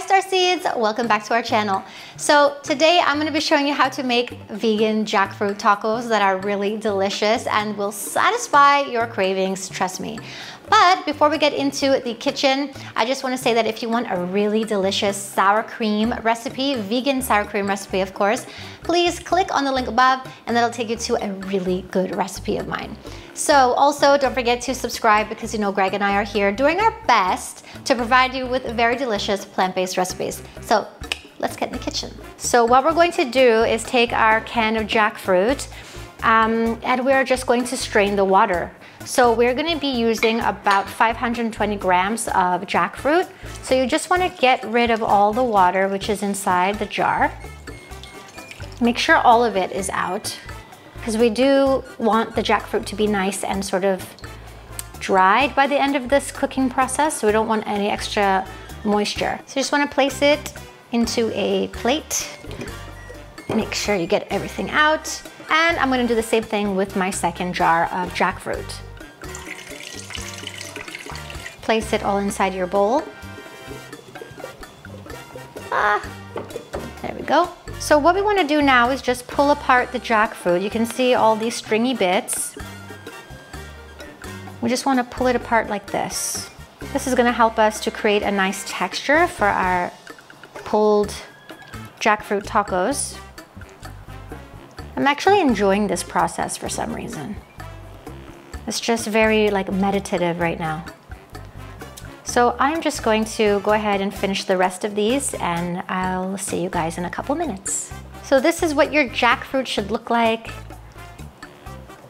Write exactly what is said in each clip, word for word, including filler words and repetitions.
Hi Star Seeds, welcome back to our channel. So today I'm gonna be showing you how to make vegan jackfruit tacos that are really delicious and will satisfy your cravings, trust me. But before we get into the kitchen, I just wanna say that if you want a really delicious sour cream recipe, vegan sour cream recipe of course, please click on the link above and that'll take you to a really good recipe of mine. So also don't forget to subscribe because you know Greg and I are here doing our best to provide you with very delicious plant-based recipes. So let's get in the kitchen. So what we're going to do is take our can of jackfruit um, and we're just going to strain the water. So we're gonna be using about five hundred twenty grams of jackfruit. So you just wanna get rid of all the water which is inside the jar. Make sure all of it is out, because we do want the jackfruit to be nice and sort of dried by the end of this cooking process, so we don't want any extra moisture. So you just want to place it into a plate. Make sure you get everything out. And I'm going to do the same thing with my second jar of jackfruit. Place it all inside your bowl. Ah, there we go. So what we want to do now is just pull apart the jackfruit. You can see all these stringy bits. We just want to pull it apart like this. This is going to help us to create a nice texture for our pulled jackfruit tacos. I'm actually enjoying this process for some reason. It's just very like meditative right now. So I'm just going to go ahead and finish the rest of these and I'll see you guys in a couple minutes. So this is what your jackfruit should look like.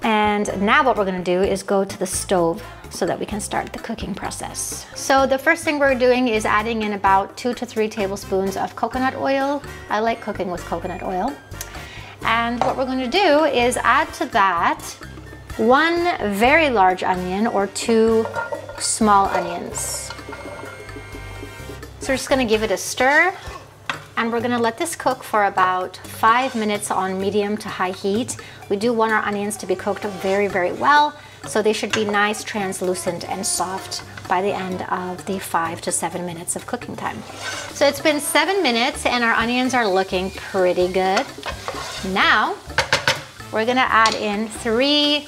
And now what we're gonna do is go to the stove so that we can start the cooking process. So the first thing we're doing is adding in about two to three tablespoons of coconut oil. I like cooking with coconut oil. And what we're gonna do is add to that one very large onion or two small onions. So we're just gonna give it a stir and we're gonna let this cook for about five minutes on medium to high heat. We do want our onions to be cooked very, very well, so they should be nice, translucent, and soft by the end of the five to seven minutes of cooking time. So it's been seven minutes and our onions are looking pretty good. Now, we're gonna add in three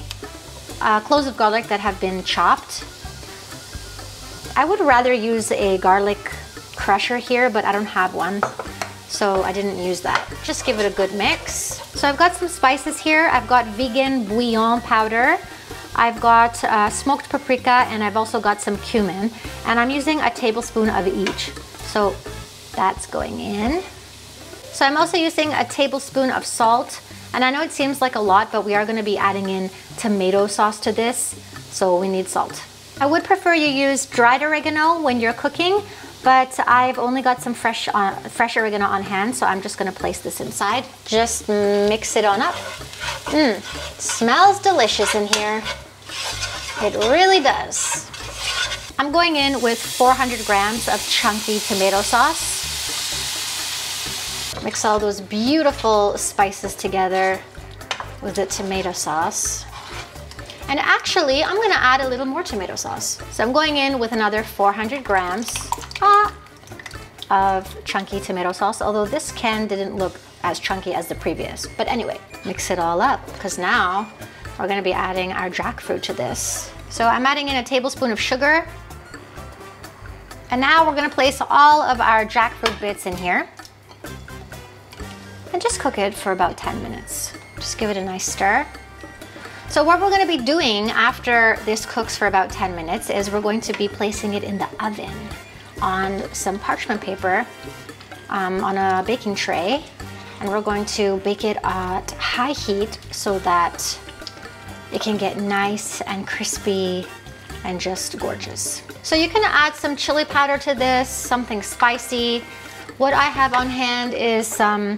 uh, cloves of garlic that have been chopped. I would rather use a garlic crusher here, but I don't have one, so I didn't use that. Just give it a good mix. So I've got some spices here. I've got vegan bouillon powder. I've got uh, smoked paprika, and I've also got some cumin. And I'm using a tablespoon of each. So that's going in. So I'm also using a tablespoon of salt. And I know it seems like a lot, but we are gonna be adding in tomato sauce to this, so we need salt. I would prefer you use dried oregano when you're cooking, but I've only got some fresh, uh, fresh oregano on hand, so I'm just gonna place this inside. Just mix it on up. Mmm, smells delicious in here. It really does. I'm going in with four hundred grams of chunky tomato sauce. Mix all those beautiful spices together with the tomato sauce. And actually, I'm gonna add a little more tomato sauce. So I'm going in with another four hundred grams ah, of chunky tomato sauce, although this can didn't look as chunky as the previous. But anyway, mix it all up, because now we're gonna be adding our jackfruit to this. So I'm adding in a tablespoon of sugar. And now we're gonna place all of our jackfruit bits in here. And just cook it for about ten minutes. Just give it a nice stir. So what we're gonna be doing after this cooks for about ten minutes is we're going to be placing it in the oven on some parchment paper um, on a baking tray. And we're going to bake it at high heat so that it can get nice and crispy and just gorgeous. So you can add some chili powder to this, something spicy. What I have on hand is some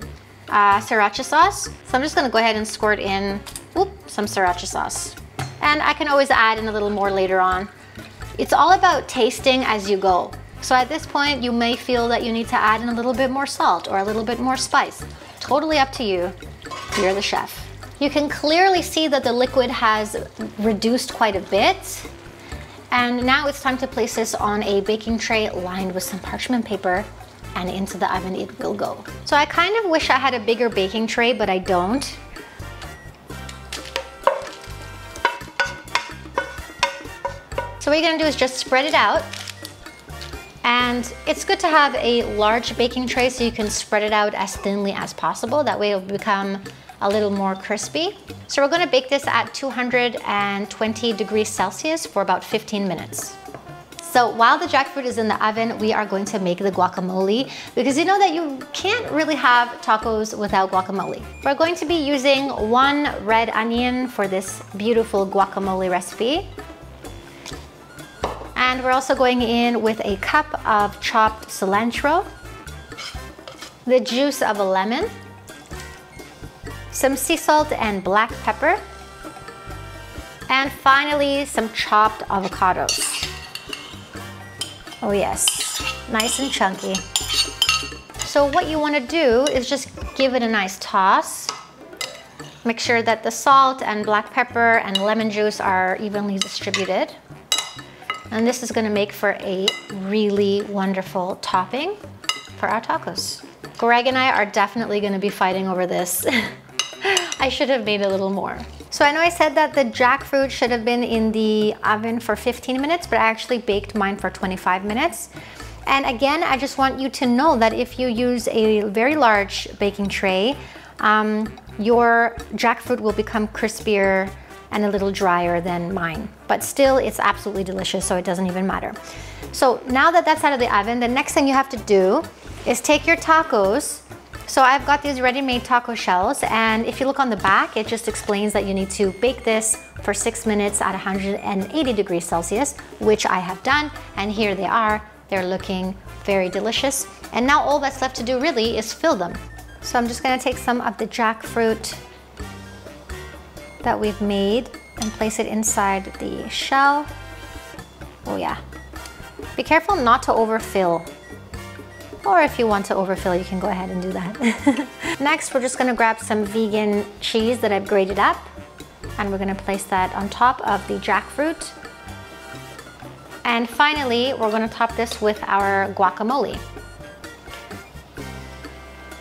uh, sriracha sauce. So I'm just gonna go ahead and squirt in Oop, some sriracha sauce. And I can always add in a little more later on. It's all about tasting as you go. So at this point, you may feel that you need to add in a little bit more salt or a little bit more spice. Totally up to you. You're the chef. You can clearly see that the liquid has reduced quite a bit. And now it's time to place this on a baking tray lined with some parchment paper and into the oven it will go. So I kind of wish I had a bigger baking tray, but I don't. So what you're gonna do is just spread it out. And it's good to have a large baking tray so you can spread it out as thinly as possible. That way it'll become a little more crispy. So we're gonna bake this at two hundred twenty degrees Celsius for about fifteen minutes. So while the jackfruit is in the oven, we are going to make the guacamole, because you know that you can't really have tacos without guacamole. We're going to be using one red onion for this beautiful guacamole recipe. And we're also going in with a cup of chopped cilantro, the juice of a lemon, some sea salt and black pepper, and finally some chopped avocados. Oh yes, nice and chunky. So what you want to do is just give it a nice toss. Make sure that the salt and black pepper and lemon juice are evenly distributed. And this is going to make for a really wonderful topping for our tacos. Greg and I are definitely going to be fighting over this. I should have made a little more. So I know I said that the jackfruit should have been in the oven for fifteen minutes, but I actually baked mine for twenty-five minutes. And again, I just want you to know that if you use a very large baking tray, um, your jackfruit will become crispier and a little drier than mine. But still, it's absolutely delicious, so it doesn't even matter. So now that that's out of the oven, the next thing you have to do is take your tacos. So I've got these ready-made taco shells, and if you look on the back, it just explains that you need to bake this for six minutes at one hundred eighty degrees Celsius, which I have done, and here they are. They're looking very delicious. And now all that's left to do really is fill them. So I'm just gonna take some of the jackfruit that we've made and place it inside the shell. Oh yeah. Be careful not to overfill. Or if you want to overfill, you can go ahead and do that. Next, we're just gonna grab some vegan cheese that I've grated up, and we're gonna place that on top of the jackfruit. And finally, we're gonna top this with our guacamole.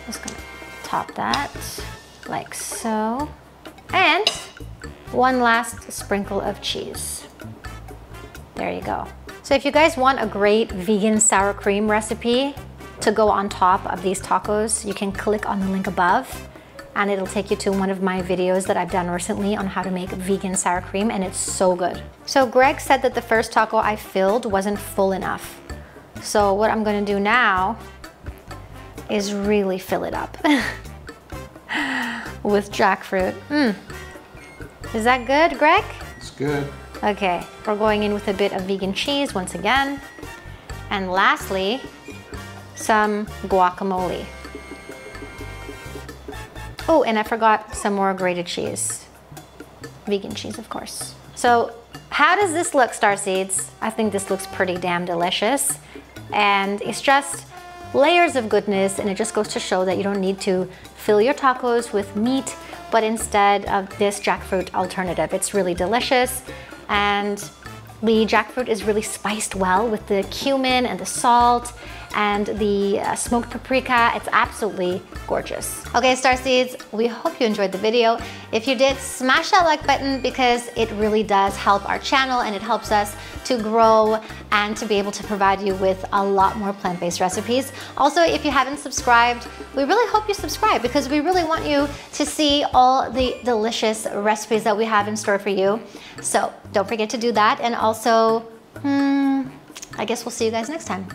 Just gonna top that, like so. And one last sprinkle of cheese. There you go. So if you guys want a great vegan sour cream recipe to go on top of these tacos, you can click on the link above and it'll take you to one of my videos that I've done recently on how to make vegan sour cream, and it's so good. So Greg said that the first taco I filled wasn't full enough. So what I'm gonna do now is really fill it up with jackfruit. Mm. Is that good, Greg? It's good. Okay, we're going in with a bit of vegan cheese once again. And lastly, some guacamole. Oh, and I forgot some more grated cheese. Vegan cheese, of course. So how does this look, Starseeds? I think this looks pretty damn delicious. And it's just layers of goodness, and it just goes to show that you don't need to fill your tacos with meat, but instead of this jackfruit alternative. It's really delicious, and the jackfruit is really spiced well with the cumin and the salt and the uh, smoked paprika. It's absolutely gorgeous. Okay, Starseeds, we hope you enjoyed the video. If you did, smash that like button, because it really does help our channel and it helps us to grow and to be able to provide you with a lot more plant-based recipes. Also, if you haven't subscribed, we really hope you subscribe, because we really want you to see all the delicious recipes that we have in store for you. So don't forget to do that. And also, hmm, I guess we'll see you guys next time.